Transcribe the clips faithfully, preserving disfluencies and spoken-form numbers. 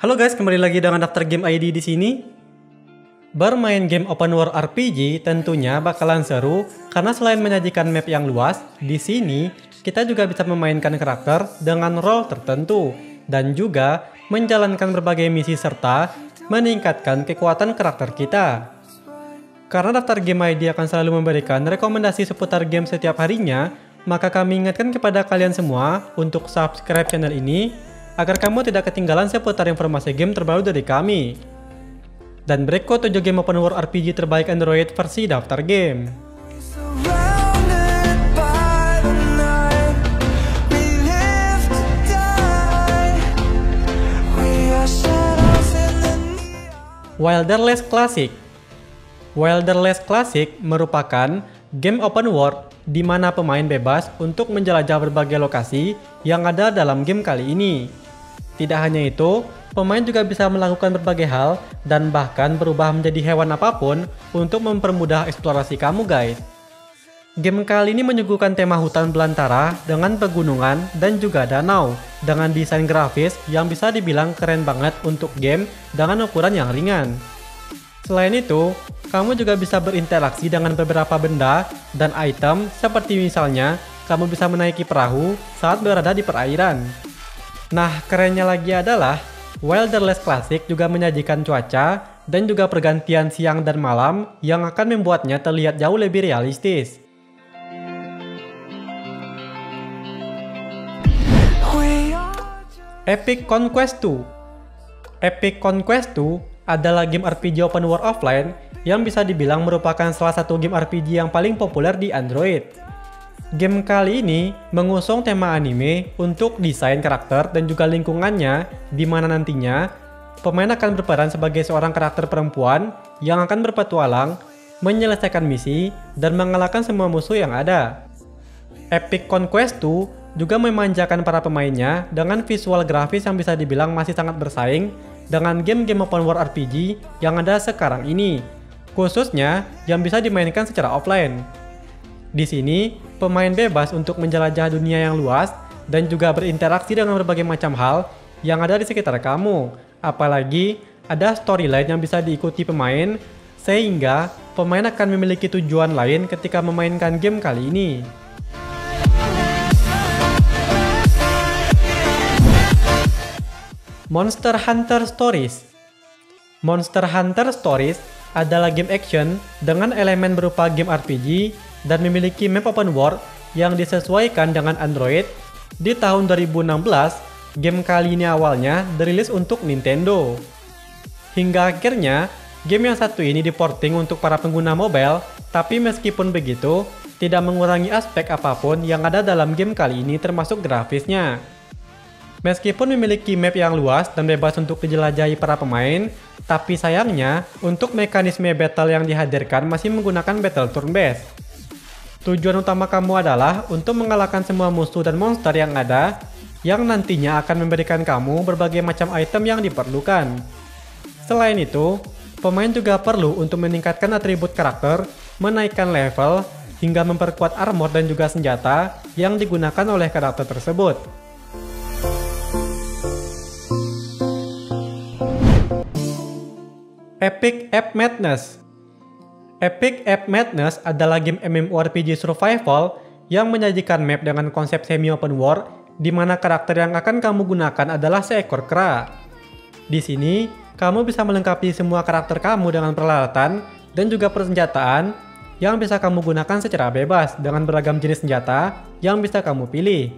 Halo guys, kembali lagi dengan Daftar Game I D di sini. Bermain game open world R P G tentunya bakalan seru karena selain menyajikan map yang luas, di sini kita juga bisa memainkan karakter dengan role tertentu dan juga menjalankan berbagai misi serta meningkatkan kekuatan karakter kita. Karena Daftar Game I D akan selalu memberikan rekomendasi seputar game setiap harinya, maka kami ingatkan kepada kalian semua untuk subscribe channel ini agar kamu tidak ketinggalan seputar informasi game terbaru dari kami. Dan berikut tujuh game open world R P G terbaik Android versi Daftar Game. Wilderless Classic. Wilderless Classic merupakan game open world di mana pemain bebas untuk menjelajah berbagai lokasi yang ada dalam game kali ini. Tidak hanya itu, pemain juga bisa melakukan berbagai hal dan bahkan berubah menjadi hewan apapun untuk mempermudah eksplorasi kamu guys. Game kali ini menyuguhkan tema hutan belantara dengan pegunungan dan juga danau dengan desain grafis yang bisa dibilang keren banget untuk game dengan ukuran yang ringan. Selain itu, kamu juga bisa berinteraksi dengan beberapa benda dan item seperti misalnya kamu bisa menaiki perahu saat berada di perairan. Nah, kerennya lagi adalah Wilderless Classic juga menyajikan cuaca dan juga pergantian siang dan malam yang akan membuatnya terlihat jauh lebih realistis. Epic Conquest dua. Epic Conquest dua adalah game R P G open world offline yang bisa dibilang merupakan salah satu game R P G yang paling populer di Android. Game kali ini mengusung tema anime untuk desain karakter dan juga lingkungannya, di mana nantinya pemain akan berperan sebagai seorang karakter perempuan yang akan berpetualang, menyelesaikan misi, dan mengalahkan semua musuh yang ada. Epic Conquest dua juga memanjakan para pemainnya dengan visual grafis yang bisa dibilang masih sangat bersaing dengan game-game open world R P G yang ada sekarang ini, khususnya yang bisa dimainkan secara offline. Di sini, pemain bebas untuk menjelajah dunia yang luas dan juga berinteraksi dengan berbagai macam hal yang ada di sekitar kamu. Apalagi, ada storyline yang bisa diikuti pemain, sehingga pemain akan memiliki tujuan lain ketika memainkan game kali ini. Monster Hunter Stories. Monster Hunter Stories adalah game action dengan elemen berupa game R P G dan memiliki map open world yang disesuaikan dengan Android. Di tahun dua ribu enam belas, game kali ini awalnya dirilis untuk Nintendo. Hingga akhirnya, game yang satu ini diporting untuk para pengguna mobile, tapi meskipun begitu, tidak mengurangi aspek apapun yang ada dalam game kali ini termasuk grafisnya. Meskipun memiliki map yang luas dan bebas untuk dijelajahi para pemain, tapi sayangnya untuk mekanisme battle yang dihadirkan masih menggunakan battle turn-based. Tujuan utama kamu adalah untuk mengalahkan semua musuh dan monster yang ada, yang nantinya akan memberikan kamu berbagai macam item yang diperlukan. Selain itu, pemain juga perlu untuk meningkatkan atribut karakter, menaikkan level, hingga memperkuat armor dan juga senjata yang digunakan oleh karakter tersebut. Epic Ape Madness. Epic Ape Madness adalah game MMORPG survival yang menyajikan map dengan konsep semi open world di mana karakter yang akan kamu gunakan adalah seekor kera. Di sini, kamu bisa melengkapi semua karakter kamu dengan peralatan dan juga persenjataan yang bisa kamu gunakan secara bebas dengan beragam jenis senjata yang bisa kamu pilih.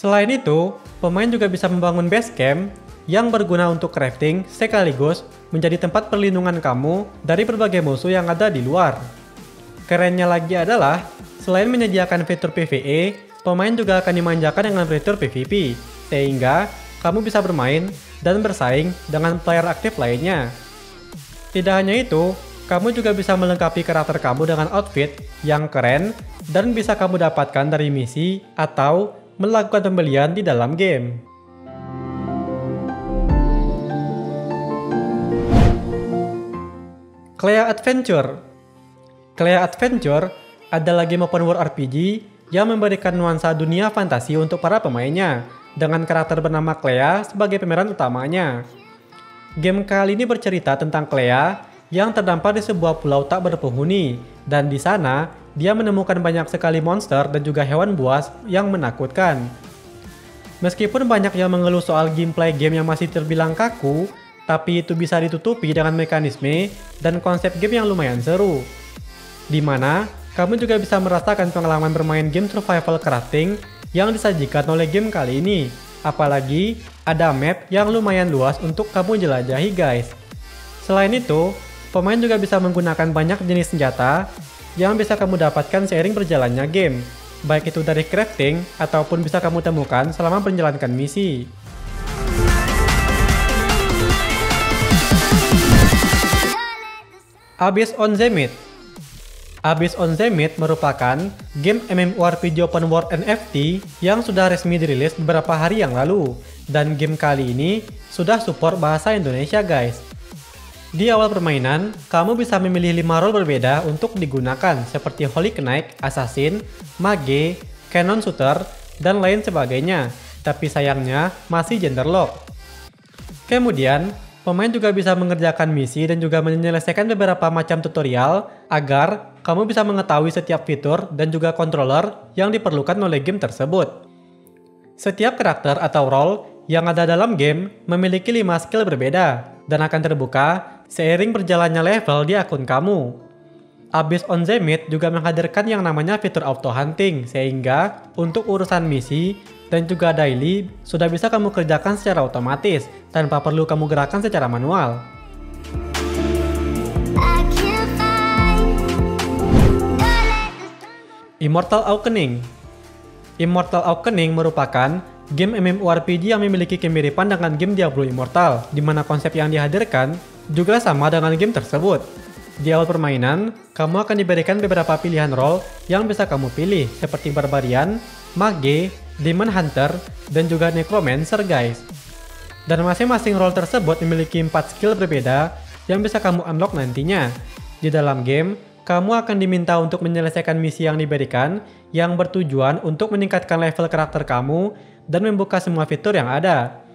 Selain itu, pemain juga bisa membangun base camp yang berguna untuk crafting sekaligus menjadi tempat perlindungan kamu dari berbagai musuh yang ada di luar. Kerennya lagi adalah, selain menyediakan fitur P V E, pemain juga akan dimanjakan dengan fitur P V P, sehingga kamu bisa bermain dan bersaing dengan player aktif lainnya. Tidak hanya itu, kamu juga bisa melengkapi karakter kamu dengan outfit yang keren dan bisa kamu dapatkan dari misi atau melakukan pembelian di dalam game. Clea Adventure. Clea Adventure adalah game open world R P G yang memberikan nuansa dunia fantasi untuk para pemainnya dengan karakter bernama Clea sebagai pemeran utamanya. Game kali ini bercerita tentang Clea yang terdampar di sebuah pulau tak berpenghuni, dan di sana dia menemukan banyak sekali monster dan juga hewan buas yang menakutkan. Meskipun banyak yang mengeluh soal gameplay game yang masih terbilang kaku, tapi itu bisa ditutupi dengan mekanisme dan konsep game yang lumayan seru. Dimana kamu juga bisa merasakan pengalaman bermain game survival crafting yang disajikan oleh game kali ini. Apalagi ada map yang lumayan luas untuk kamu jelajahi, guys. Selain itu, pemain juga bisa menggunakan banyak jenis senjata yang bisa kamu dapatkan seiring berjalannya game, baik itu dari crafting ataupun bisa kamu temukan selama menjalankan misi. Abyss on Zenith. Abyss on Zenith merupakan game MMORPG Open World N F T yang sudah resmi dirilis beberapa hari yang lalu, dan game kali ini sudah support bahasa Indonesia, guys. Di awal permainan, kamu bisa memilih lima role berbeda untuk digunakan seperti Holy Knight, Assassin, Mage, Cannon Shooter, dan lain sebagainya, tapi sayangnya masih gender lock. Kemudian, pemain juga bisa mengerjakan misi dan juga menyelesaikan beberapa macam tutorial agar kamu bisa mengetahui setiap fitur dan juga controller yang diperlukan oleh game tersebut. Setiap karakter atau role yang ada dalam game memiliki lima skill berbeda dan akan terbuka seiring berjalannya level di akun kamu. Abyss on Zenith juga menghadirkan yang namanya fitur auto hunting, sehingga untuk urusan misi dan juga daily sudah bisa kamu kerjakan secara otomatis tanpa perlu kamu gerakan secara manual. Immortal Awakening. Immortal Awakening merupakan game MMORPG yang memiliki kemiripan dengan game Diablo Immortal, di mana konsep yang dihadirkan juga sama dengan game tersebut. Di awal permainan, kamu akan diberikan beberapa pilihan role yang bisa kamu pilih, seperti Barbarian, Mage, Demon Hunter, dan juga Necromancer, guys. Dan masing-masing role tersebut memiliki empat skill berbeda yang bisa kamu unlock nantinya. Di dalam game, kamu akan diminta untuk menyelesaikan misi yang diberikan yang bertujuan untuk meningkatkan level karakter kamu dan membuka semua fitur yang ada.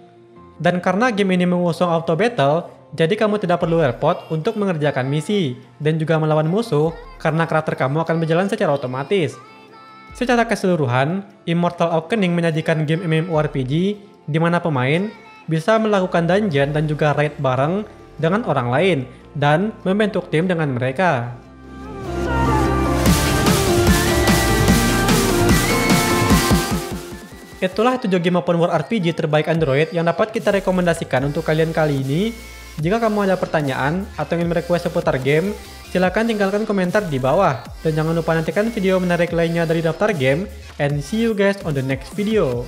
Dan karena game ini mengusung auto battle, jadi kamu tidak perlu airport untuk mengerjakan misi dan juga melawan musuh karena karakter kamu akan berjalan secara otomatis. Secara keseluruhan, Immortal Awakening menyajikan game MMORPG di mana pemain bisa melakukan dungeon dan juga raid bareng dengan orang lain dan membentuk tim dengan mereka. Itulah tujuh game open world R P G terbaik Android yang dapat kita rekomendasikan untuk kalian kali ini. Jika kamu ada pertanyaan atau ingin merequest seputar game, silahkan tinggalkan komentar di bawah. Dan jangan lupa nantikan video menarik lainnya dari Daftar Game, and see you guys on the next video.